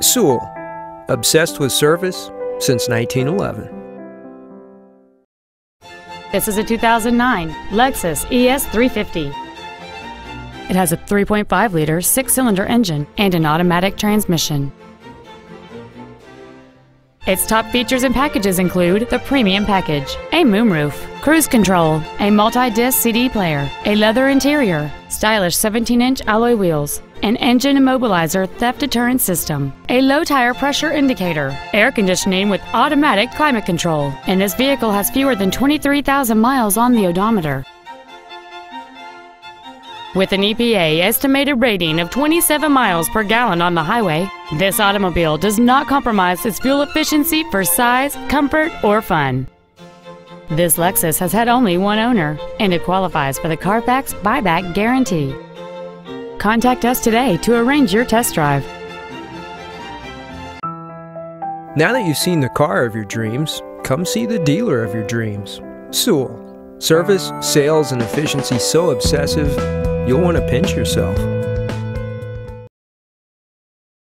Sewell, obsessed with service since 1911. This is a 2009 Lexus ES 350. It has a 3.5-liter six-cylinder engine and an automatic transmission. Its top features and packages include the premium package, a moonroof, cruise control, a multi-disc CD player, a leather interior, stylish 17-inch alloy wheels, an engine immobilizer theft deterrent system, a low tire pressure indicator, air conditioning with automatic climate control, and this vehicle has fewer than 23,000 miles on the odometer. With an EPA estimated rating of 27 miles per gallon on the highway, this automobile does not compromise its fuel efficiency for size, comfort, or fun. This Lexus has had only one owner, and it qualifies for the Carfax buyback guarantee. Contact us today to arrange your test drive. Now that you've seen the car of your dreams, come see the dealer of your dreams, Sewell. Service, sales, and efficiency so obsessive, you'll want to pinch yourself.